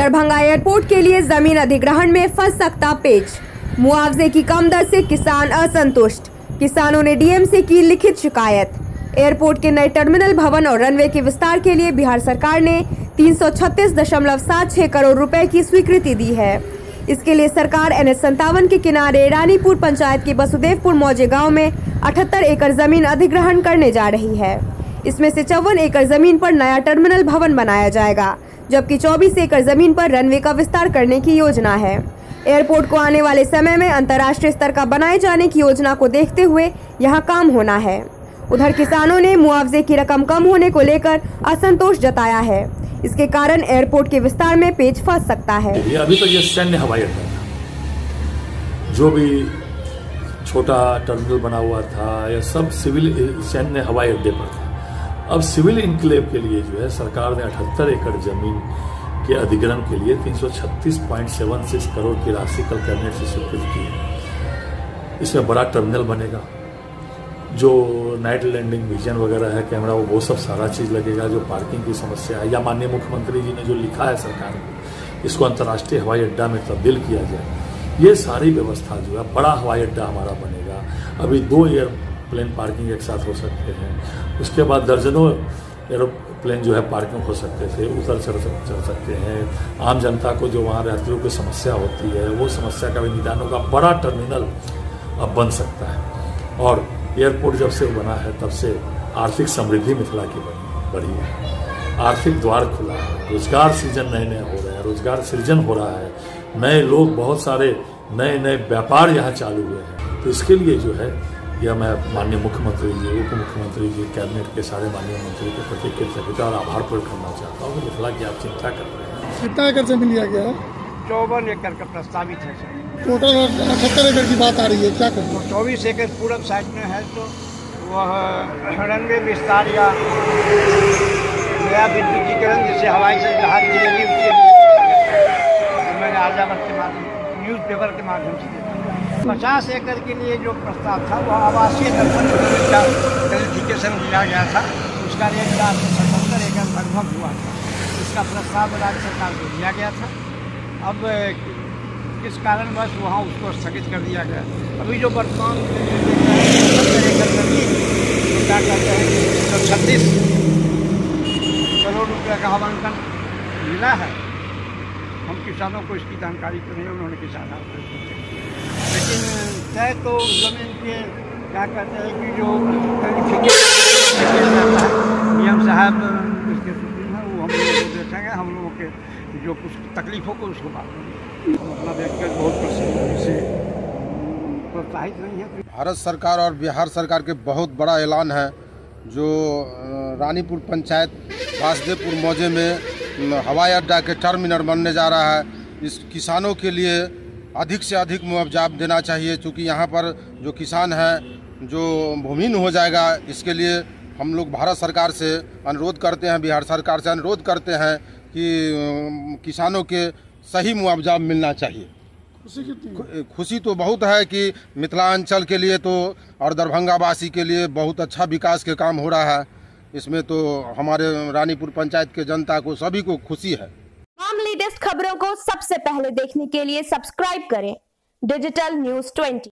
Darbhanga airport के लिए जमीन अधिग्रहण में फंस सकता पेच। मुआवजे की कम दर से किसान असंतुष्ट, किसानों ने डीएम से की लिखित शिकायत। एयरपोर्ट के नए टर्मिनल भवन और रनवे के विस्तार के लिए बिहार सरकार ने 336.76 करोड़ रुपए की स्वीकृति दी है। इसके लिए सरकार NH 57 के किनारे रानीपुर पंचायत के बसुदेवपुर मौजे गाँव में 78 एकड़ जमीन अधिग्रहण करने जा रही है। इसमें से 54 एकड़ जमीन पर नया टर्मिनल भवन बनाया जाएगा, जबकि 24 एकड़ जमीन पर रनवे का विस्तार करने की योजना है। एयरपोर्ट को आने वाले समय में अंतर्राष्ट्रीय स्तर का बनाए जाने की योजना को देखते हुए यहां काम होना है। उधर किसानों ने मुआवजे की रकम कम होने को लेकर असंतोष जताया है। इसके कारण एयरपोर्ट के विस्तार में पेच फंस सकता है। अभी तो ये सैन्य हवाई अड्डा था, जो भी छोटा टर्मिनल बना हुआ था यह सब सिविल सैन्य हवाई अड्डे पर था। अब सिविल इंक्लेव के लिए जो है सरकार ने 78 एकड़ जमीन के अधिग्रहण के लिए 336.76 करोड़ की राशि कल कैबिनेट से स्वीकृत की है। इसमें बड़ा टर्मिनल बनेगा, जो नाइट लैंडिंग विजन वगैरह है, कैमरा वो सब सारा चीज़ लगेगा। जो पार्किंग की समस्या है या माननीय मुख्यमंत्री जी ने जो लिखा है सरकार को, इसको अंतर्राष्ट्रीय हवाई अड्डा में तब्दील किया जाए, ये सारी व्यवस्था जो है बड़ा हवाई अड्डा हमारा बनेगा। अभी 2 प्लेन पार्किंग एक साथ हो सकते हैं, उसके बाद दर्जनों एरोप्लेन जो है पार्किंग हो सकते थे, उतर चढ़ सकते हैं। आम जनता को जो वहाँ यात्रियों की समस्या होती है, वो समस्या का भी निदान होगा। बड़ा टर्मिनल अब बन सकता है और एयरपोर्ट जब से बना है तब से आर्थिक समृद्धि मिथिला की बढ़ी है। आर्थिक द्वार खुला है, रोजगार सृजन नए नए हो रहे हैं, रोजगार सृजन हो रहा है, नए लोग, बहुत सारे नए नए व्यापार यहाँ चालू हुए हैं। तो इसके लिए जो है यह मैं माननीय मुख्यमंत्री जी, उप मुख्यमंत्री जी, कैबिनेट के सारे माननीय मंत्री के प्रति कृतज्ञता और आभार प्रकट करना चाहता हूँ। मिथिला की आप चिंता कर रहे हैं। कितना एकड़ से मिल गया है? 54 एकड़ का प्रस्तावित है सर। टोटल 78 एकड़ की बात आ रही है, क्या करें? 24 एकड़ पूरब साइड में है, तो वह रनवे विस्तार या नया विद्युतीकरण जैसे हवाई जहाज के मैंने आर्जावर के माध्यम, न्यूज़ पेपर के माध्यम से 50 एकड़ के लिए जो प्रस्ताव था वह आवासीय का क्वालिफिकेशन दिया गया था, उसका रेट 475 एकड़ लगभग हुआ था। इसका प्रस्ताव राज्य सरकार को दिया गया था, अब किस कारणवश वहाँ उसको स्थगित कर दिया गया। अभी जो वर्तमान क्या कहते हैं 136 करोड़ रुपये का आवंटन मिला है। हम किसानों को इसकी जानकारी तो नहीं, उन्होंने किसानों को लेकिन तय तो जमीन के क्या कहते हैं कि जो नियम साहब उसके हैं, वो हम लोग देखेंगे। हम लोगों के जो कुछ तकलीफ होगी उसको बात करेंगे। अपना देखकर बहुत से प्रोत्साहित नहीं है। भारत सरकार और बिहार सरकार के बहुत बड़ा ऐलान है, जो रानीपुर पंचायत वासुदेवपुर मौजे में हवाई अड्डा के टर्मिनल बनने जा रहा है। इस किसानों के लिए अधिक से अधिक मुआवजा देना चाहिए, क्योंकि यहाँ पर जो किसान हैं जो भूमिहीन हो जाएगा। इसके लिए हम लोग भारत सरकार से अनुरोध करते हैं, बिहार सरकार से अनुरोध करते हैं कि किसानों के सही मुआवजा मिलना चाहिए। खुशी कितनी? खुशी तो बहुत है कि मिथिलांचल के लिए तो और दरभंगावासी के लिए बहुत अच्छा विकास के काम हो रहा है। इसमें तो हमारे रानीपुर पंचायत के जनता को, सभी को खुशी है। तमाम लेटेस्ट खबरों को सबसे पहले देखने के लिए सब्सक्राइब करें डिजिटल न्यूज़ 20।